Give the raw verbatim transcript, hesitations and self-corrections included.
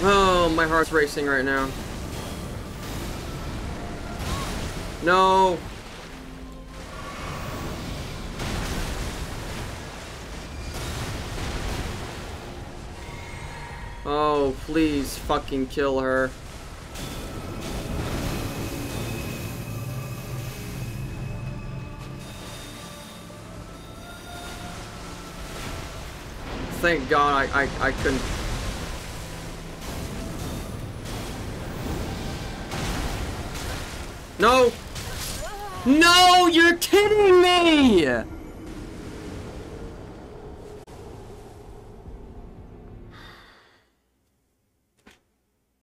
Oh, my heart's racing right now. No. Oh, please fucking kill her. Thank God I, I, I couldn't. No! No, you're kidding me!